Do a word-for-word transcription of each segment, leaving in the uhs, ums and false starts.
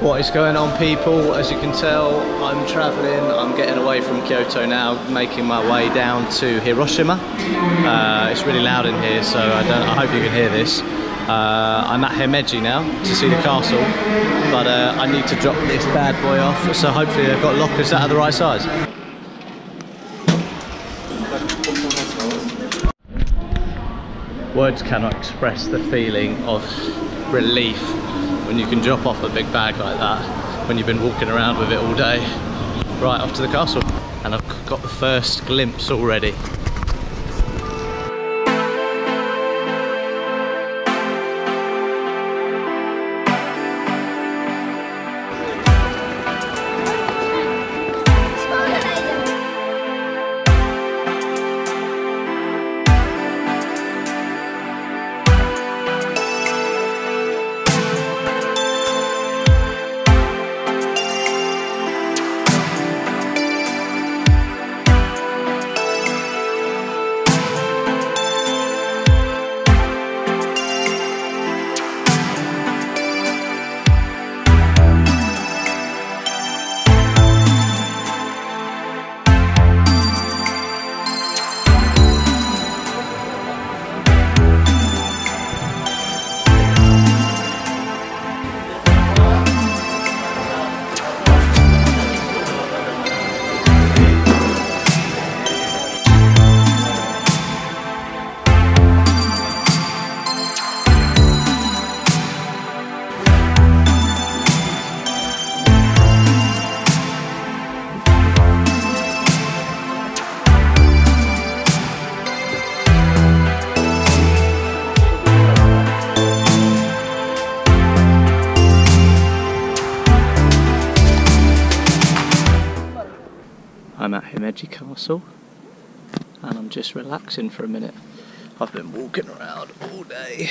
What is going on, people? As you can tell, I'm traveling. I'm getting away from Kyoto now, making my way down to Hiroshima. Uh, it's really loud in here, so I don't I hope you can hear this. Uh, I'm at Himeji now to see the castle, but uh, I need to drop this bad boy off, so hopefully they've got lockers that are the right size. Words cannot express the feeling of relief when you can drop off a big bag like that when you've been walking around with it all day. Right, off to the castle. And I've got the first glimpse already. I'm at Himeji Castle and I'm just relaxing for a minute. I've been walking around all day,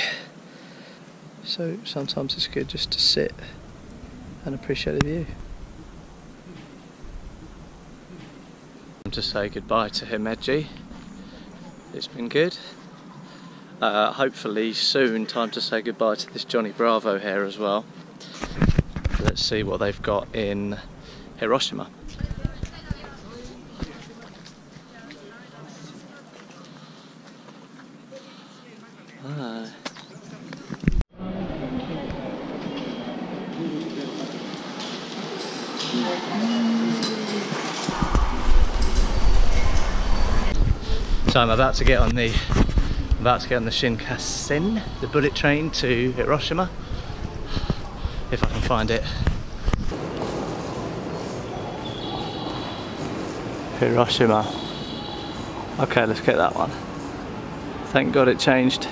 so sometimes it's good just to sit and appreciate the view. I'm to say goodbye to Himeji. It's been good. Uh, hopefully soon time to say goodbye to this Johnny Bravo here as well. Let's see what they've got in Hiroshima. Ah. So I'm about to get on the I'm about to get on the Shinkansen, the bullet train to Hiroshima, if I can find it. Hiroshima. Okay, let's get that one. Thank God it changed.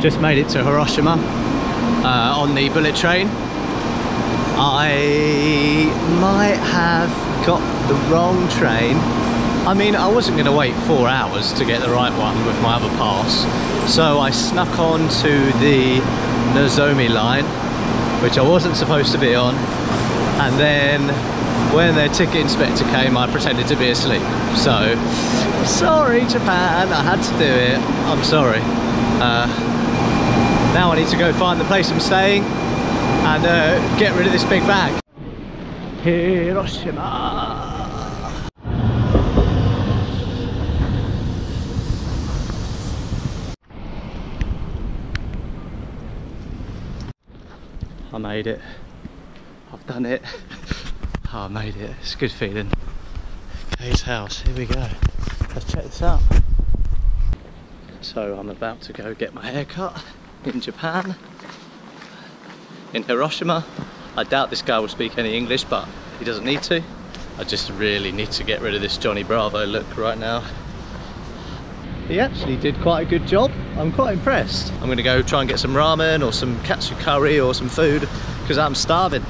Just made it to Hiroshima uh, on the bullet train. I might have got the wrong train. I mean, I wasn't going to wait four hours to get the right one with my other pass, so I snuck on to the Nozomi line, which I wasn't supposed to be on, and then when their ticket inspector came, I pretended to be asleep. So, sorry Japan, I had to do it, I'm sorry. Uh, Now I need to go find the place I'm staying and uh, get rid of this big bag. Hiroshima! I made it. I've done it. Oh, I made it. It's a good feeling. Kay's house. Here we go. Let's check this out. So I'm about to go get my hair cut in Japan. in Hiroshima. I doubt this guy will speak any English, but he doesn't need to. I just really need to get rid of this Johnny Bravo look right now. He actually did quite a good job. I'm quite impressed. I'm gonna go try and get some ramen or some katsu curry or some food because I'm starving.